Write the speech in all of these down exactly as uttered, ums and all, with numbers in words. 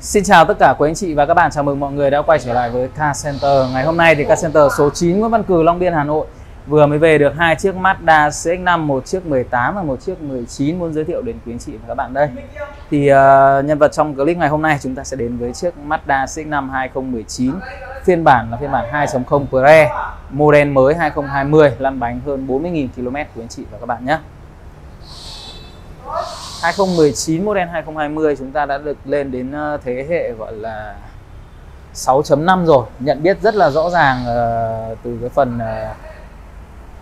Xin chào tất cả quý anh chị và các bạn, chào mừng mọi người đã quay trở lại với Car Center. Ngày hôm nay thì Car Center số chín Nguyễn Văn Cừ, Long Biên, Hà Nội vừa mới về được hai chiếc Mazda xê ích năm, một chiếc mười tám và một chiếc mười chín muốn giới thiệu đến quý anh chị và các bạn đây. Thì uh, nhân vật trong clip ngày hôm nay chúng ta sẽ đến với chiếc Mazda xê ích năm hai không một chín, phiên bản là phiên bản hai chấm không Pre, model mới hai không hai không, lăn bánh hơn bốn mươi nghìn ki lô mét quý anh chị và các bạn nhé. hai không một chín model hai không hai không chúng ta đã được lên đến thế hệ gọi là sáu chấm năm rồi. Nhận biết rất là rõ ràng uh, từ cái phần uh,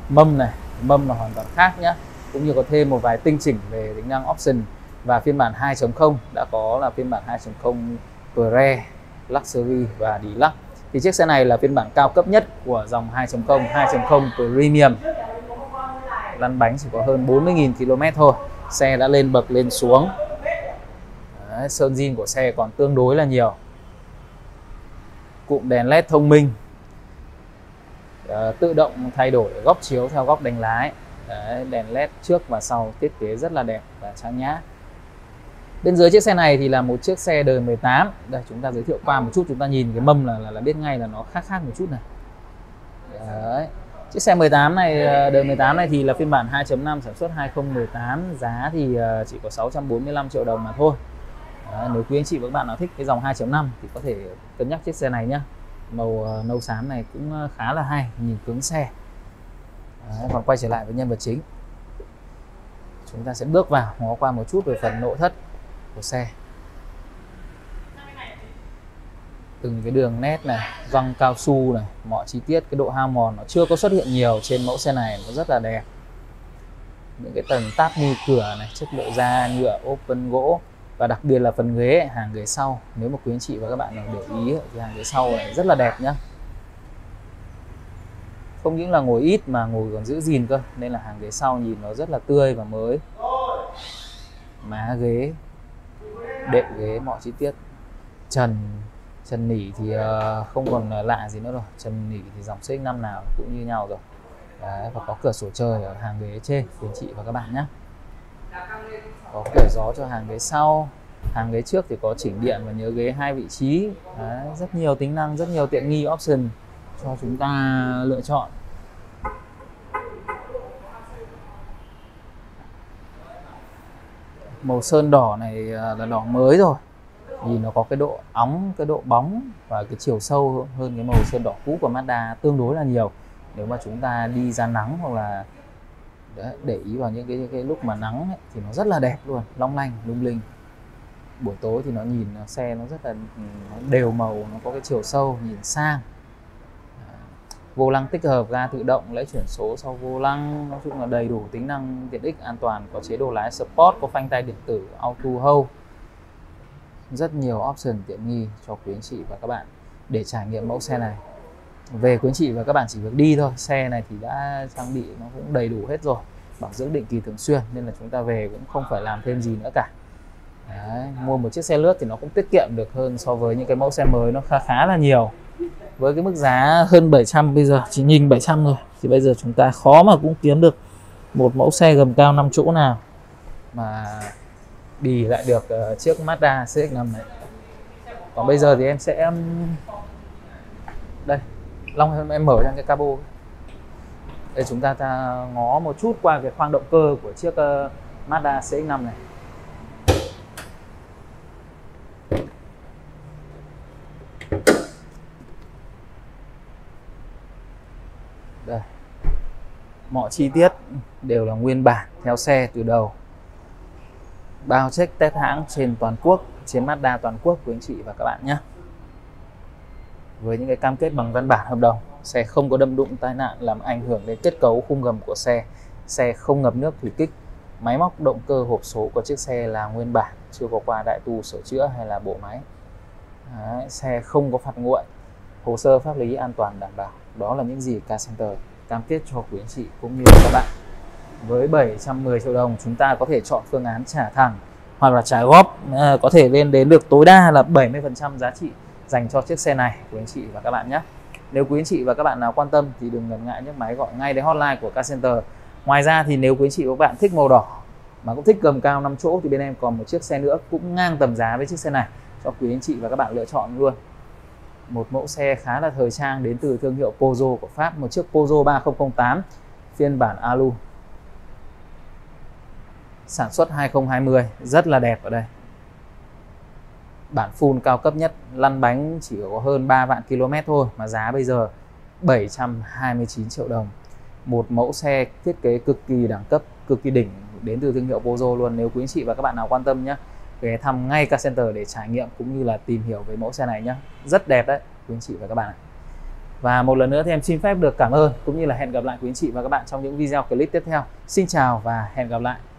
mâm này, mâm là hoàn toàn khác nhé. Cũng như có thêm một vài tinh chỉnh về tính năng option. Và phiên bản hai chấm không đã có là phiên bản hai chấm không Pre, Luxury và Deluxe. Thì chiếc xe này là phiên bản cao cấp nhất của dòng hai chấm không, hai chấm không Premium. Lăn bánh chỉ có hơn bốn mươi nghìn ki lô mét thôi. Xe đã lên bậc lên xuống. Đấy, sơn zin của xe còn tương đối là nhiều. Cụm đèn led thông minh, à, tự động thay đổi góc chiếu theo góc đánh lái. Đấy, đèn led trước và sau thiết kế rất là đẹp và trang nhã. Bên dưới chiếc xe này thì là một chiếc xe đời mười tám. Đây, chúng ta giới thiệu qua một chút, chúng ta nhìn cái mâm là, là, là biết ngay là nó khác khác một chút này. Đấy. Chiếc xe mười tám này, đời mười tám này thì là phiên bản hai chấm năm, sản xuất hai không một tám, giá thì chỉ có sáu trăm bốn mươi lăm triệu đồng mà thôi. Đấy, nếu quý anh chị và các bạn nào thích cái dòng hai chấm năm thì có thể cân nhắc chiếc xe này nhé. Màu nâu xám này cũng khá là hay, nhìn cứng xe. Đấy, còn quay trở lại với nhân vật chính. Chúng ta sẽ bước vào, ngó qua một chút về phần nội thất của xe. Từng cái đường nét này, văng cao su này, mọi chi tiết, cái độ hao mòn nó chưa có xuất hiện nhiều trên mẫu xe này, nó rất là đẹp. Những cái tầng táp như cửa này, chất liệu da, nhựa, ốp vân gỗ. Và đặc biệt là phần ghế, hàng ghế sau. Nếu mà quý anh chị và các bạn nào để ý thì hàng ghế sau này rất là đẹp nhá. Không những là ngồi ít mà ngồi còn giữ gìn cơ. Nên là hàng ghế sau nhìn nó rất là tươi và mới. Má ghế, đệm ghế, mọi chi tiết. Trần Trần nỉ thì không còn lạ gì nữa rồi. Trần nỉ thì dòng xê ích năm nào cũng như nhau rồi. Đấy, và có cửa sổ trời ở hàng ghế trên, quý chị và các bạn nhé. Có cửa gió cho hàng ghế sau. Hàng ghế trước thì có chỉnh điện và nhớ ghế hai vị trí. Đấy, rất nhiều tính năng, rất nhiều tiện nghi option cho chúng ta lựa chọn. Màu sơn đỏ này là đỏ mới rồi. Nhìn nó có cái độ óng, cái độ bóng và cái chiều sâu hơn cái màu sơn đỏ cũ của Mazda tương đối là nhiều. Nếu mà chúng ta đi ra nắng hoặc là đấy, để ý vào những cái, cái lúc mà nắng ấy, thì nó rất là đẹp luôn, long lanh, lung linh. Buổi tối thì nó nhìn xe nó rất là nó đều màu, nó có cái chiều sâu, nhìn sang. Vô lăng tích hợp ga tự động, lấy chuyển số sau vô lăng. Nói chung là đầy đủ tính năng tiện ích an toàn, có chế độ lái Sport, có phanh tay điện tử, Auto Hold. Rất nhiều option tiện nghi cho quý anh chị và các bạn để trải nghiệm mẫu xe này. Về quý anh chị và các bạn chỉ việc đi thôi. Xe này thì đã trang bị nó cũng đầy đủ hết rồi, bảo dưỡng định kỳ thường xuyên, nên là chúng ta về cũng không phải làm thêm gì nữa cả. Đấy, mua một chiếc xe lướt thì nó cũng tiết kiệm được hơn so với những cái mẫu xe mới, nó khá khá là nhiều. Với cái mức giá hơn bảy trăm, bây giờ chỉ nhìn bảy trăm rồi thì bây giờ chúng ta khó mà cũng kiếm được một mẫu xe gầm cao năm chỗ nào mà đi lại được uh, chiếc Mazda xê ích năm này. Còn bây giờ thì em sẽ đây, Long em, em mở ra cái cabo để chúng ta, ta ngó một chút qua cái khoang động cơ của chiếc uh, Mazda xê ích năm này. Đây, mọi chi tiết đều là nguyên bản theo xe từ đầu. Bao check test hãng trên toàn quốc, trên Mazda toàn quốc quý anh chị và các bạn nhé. Với những cái cam kết bằng văn bản hợp đồng, xe không có đâm đụng tai nạn làm ảnh hưởng đến kết cấu khung gầm của xe, xe không ngập nước thủy kích, máy móc động cơ hộp số của chiếc xe là nguyên bản, chưa có qua đại tu sửa chữa hay là bộ máy. Đấy, xe không có phạt nguội, hồ sơ pháp lý an toàn đảm bảo. Đó là những gì Car Center cam kết cho quý anh chị cũng như các bạn. Với bảy trăm mười triệu đồng chúng ta có thể chọn phương án trả thẳng hoặc là trả góp, à, có thể lên đến được tối đa là bảy mươi phần trăm giá trị dành cho chiếc xe này quý anh chị và các bạn nhé. Nếu quý anh chị và các bạn nào quan tâm thì đừng ngần ngại nhấc máy gọi ngay đến hotline của Car Center. Ngoài ra thì nếu quý anh chị và các bạn thích màu đỏ mà cũng thích gầm cao năm chỗ thì bên em còn một chiếc xe nữa cũng ngang tầm giá với chiếc xe này, cho quý anh chị và các bạn lựa chọn luôn. Một mẫu xe khá là thời trang đến từ thương hiệu Peugeot của Pháp, một chiếc Peugeot ba không không tám phiên bản Alu, sản xuất hai không hai không, rất là đẹp ở đây. Bản full cao cấp nhất, lăn bánh chỉ có hơn ba vạn ki lô mét thôi mà giá bây giờ bảy trăm hai mươi chín triệu đồng. Một mẫu xe thiết kế cực kỳ đẳng cấp, cực kỳ đỉnh đến từ thương hiệu Peugeot luôn. Nếu quý anh chị và các bạn nào quan tâm nhé, ghé thăm ngay Car Center để trải nghiệm cũng như là tìm hiểu về mẫu xe này nhé. Rất đẹp đấy quý anh chị và các bạn. Và một lần nữa thì em xin phép được cảm ơn cũng như là hẹn gặp lại quý anh chị và các bạn trong những video clip tiếp theo. Xin chào và hẹn gặp lại.